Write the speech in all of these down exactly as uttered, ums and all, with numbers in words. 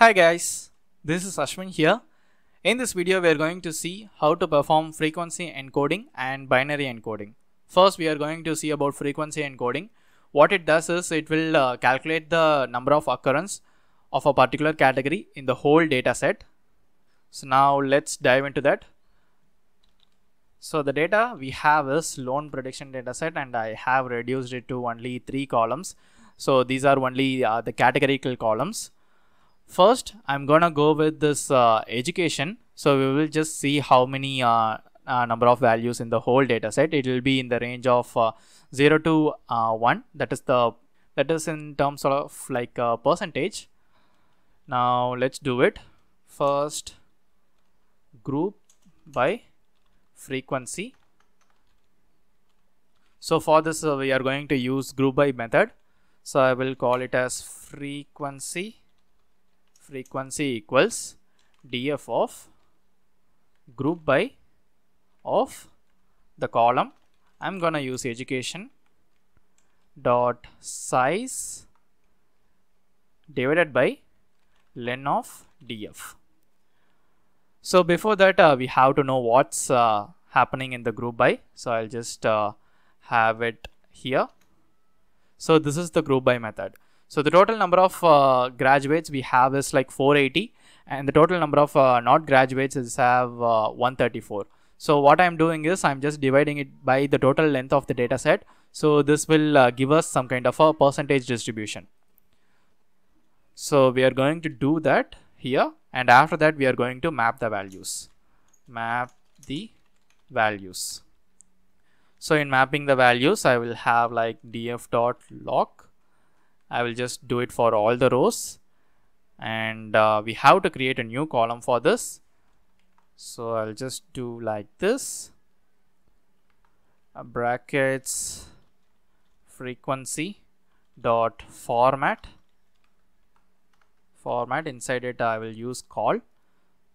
Hi guys, this is Ashwin here. In this video we are going to see how to perform frequency encoding and binary encoding. First we are going to see about frequency encoding. What it does is it will uh, calculate the number of occurrence of a particular category in the whole data set. So now let's dive into that. So the data we have is loan prediction data set, and I have reduced it to only three columns. So these are only uh, the categorical columns. First, I'm gonna go with this uh, education. So we will just see how many uh, uh, number of values in the whole data set. It will be in the range of uh, zero to uh, one. That is the that is in terms of like a percentage. Now let's do it. First, group by frequency. So for this, uh, we are going to use group by method. So I will call it as frequency. Frequency equals df of group by of the column. I'm gonna use education dot size divided by len of df. So before that uh, we have to know what's uh, happening in the group by. So I'll just uh, have it here. So this is the group by method. So the total number of uh, graduates we have is like four eighty, and the total number of uh, not graduates is have uh, one thirty-four. So what I'm doing is I'm just dividing it by the total length of the data set. So this will uh, give us some kind of a percentage distribution. So we are going to do that here, and after that we are going to map the values. Map the values. So in mapping the values, I will have like df.log. I will just do it for all the rows, and uh, we have to create a new column for this. So I'll just do like this, uh, brackets frequency dot format format inside it I will use col.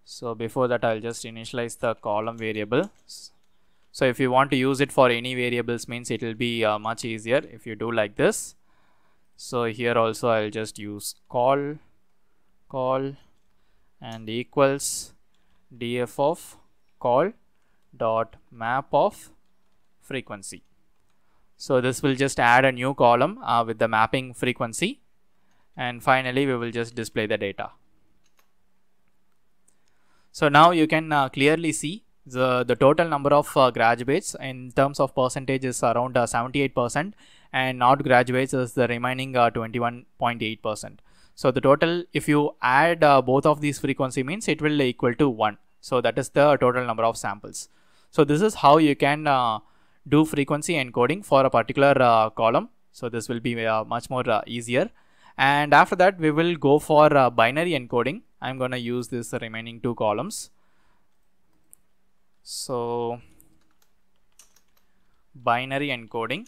So before that I'll just initialize the column variable. So if you want to use it for any variables means it will be uh, much easier if you do like this. So here also I'll just use col col and equals df of col dot map of frequency. So this will just add a new column uh, with the mapping frequency, and finally we will just display the data. So now you can uh, clearly see the the total number of uh, graduates in terms of percentage is around uh, seventy-eight percent, and not graduates is the remaining twenty-one point eight percent. Uh, so the total, if you add uh, both of these frequency means it will equal to one. So that is the total number of samples. So this is how you can uh, do frequency encoding for a particular uh, column. So this will be uh, much more uh, easier. And after that we will go for uh, binary encoding. I'm going to use this remaining two columns. So binary encoding.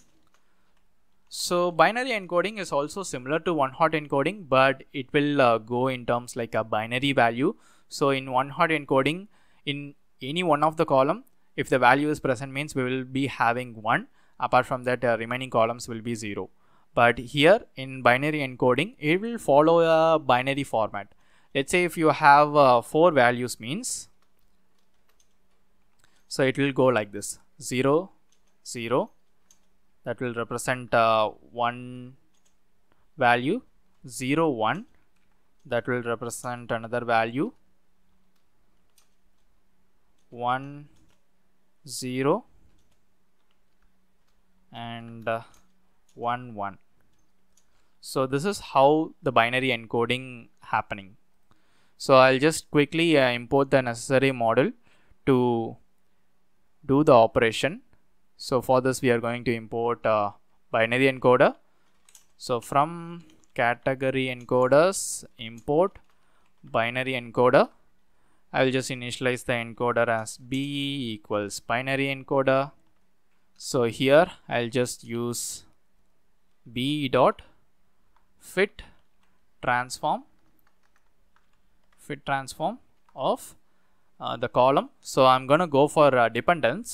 So binary encoding is also similar to one-hot encoding, but it will uh, go in terms like a binary value. So in one-hot encoding, in any one of the column, if the value is present means we will be having one. Apart from that, uh, remaining columns will be zero. But here in binary encoding, it will follow a binary format. Let's say if you have uh, four values means. So it will go like this, zero, zero, that will represent uh, one value, zero, one, that will represent another value, one, zero, and uh, one, one. So this is how the binary encoding happening. So I'll just quickly uh, import the necessary model to do the operation. So for this we are going to import uh, binary encoder. So from category encoders import binary encoder. I will just initialize the encoder as b equals binary encoder. So here I'll just use b dot fit transform fit transform of Uh, the column. So I'm gonna go for uh, dependence.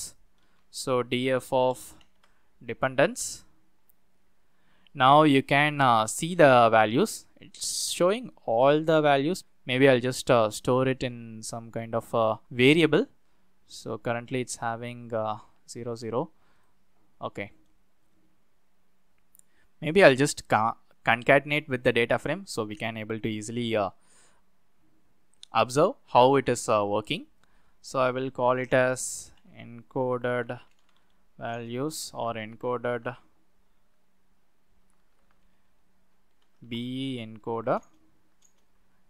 So df of dependence. Now you can uh, see the values. It's showing all the values. Maybe I'll just uh, store it in some kind of uh, variable. So currently it's having uh, zero zero. Okay, maybe I'll just concatenate with the data frame, so we can able to easily uh, observe how it is uh, working. So I will call it as encoded values or encoded B E encoder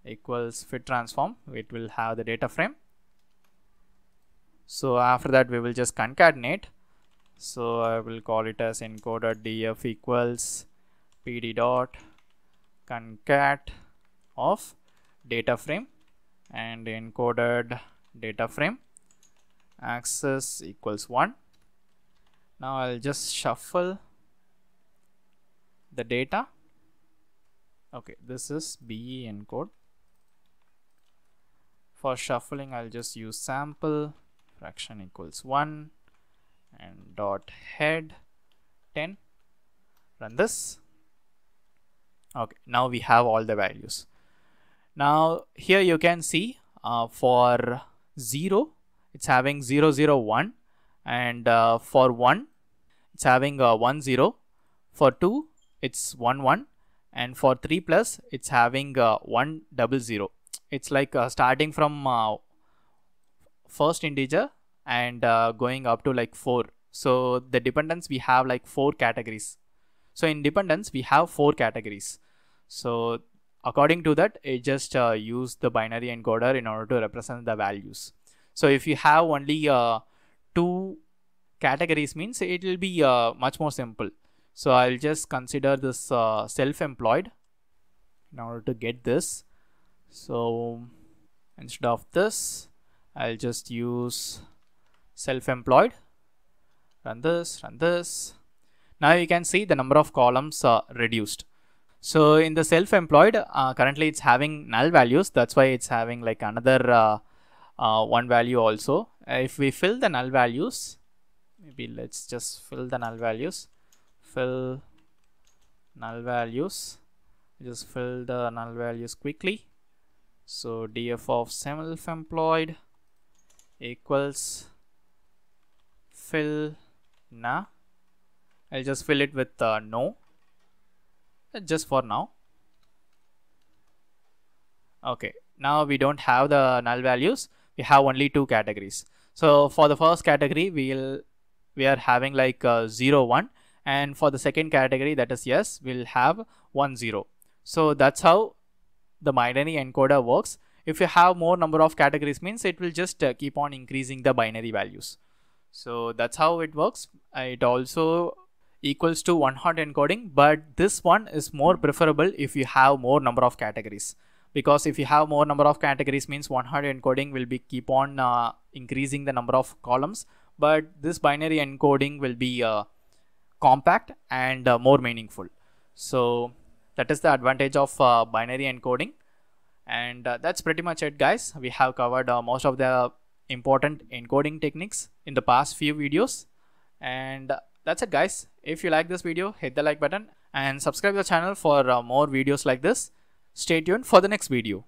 equals fit transform. It will have the data frame. So after that we will just concatenate. So I will call it as encoded df equals pd dot concat of data frame and encoded data frame axis equals one. Now I'll just shuffle the data. Okay, this is B E encode. For shuffling I'll just use sample fraction equals one and dot head ten. Run this. Okay, now we have all the values. Now here you can see uh, for zero it's having zero zero one, and uh, for one it's having uh, one zero, for two it's one one, and for three plus it's having uh, one double zero. It's like uh, starting from uh, first integer and uh, going up to like four. So the dependence, we have like four categories. So in dependence we have four categories. So according to that, it just uh, use the binary encoder in order to represent the values. So if you have only uh, two categories, means it will be uh, much more simple. So I'll just consider this uh, self-employed in order to get this. So instead of this, I'll just use self-employed. Run this, run this. Now you can see the number of columns are reduced. So in the self-employed, uh, currently it's having null values. That's why it's having like another uh, uh, one value also. Uh, if we fill the null values, maybe let's just fill the null values. Fill null values. Just fill the null values quickly. So df of self-employed equals fill na. I'll just fill it with uh, no. Just for now. Okay, now we don't have the null values, we have only two categories. So for the first category we'll we are having like uh, zero one, and for the second category, that is yes, we'll have one zero. So that's how the binary encoder works. If you have more number of categories, means it will just uh, keep on increasing the binary values. So that's how it works. It also equals to one hot encoding, but this one is more preferable if you have more number of categories, because if you have more number of categories, means one hot encoding will be keep on uh, increasing the number of columns, but this binary encoding will be uh, compact and uh, more meaningful. So that is the advantage of uh, binary encoding, and uh, that's pretty much it, guys. We have covered uh, most of the important encoding techniques in the past few videos, and uh, that's it, guys. If you like this video, hit the like button and subscribe to the channel for uh, more videos like this. Stay tuned for the next video.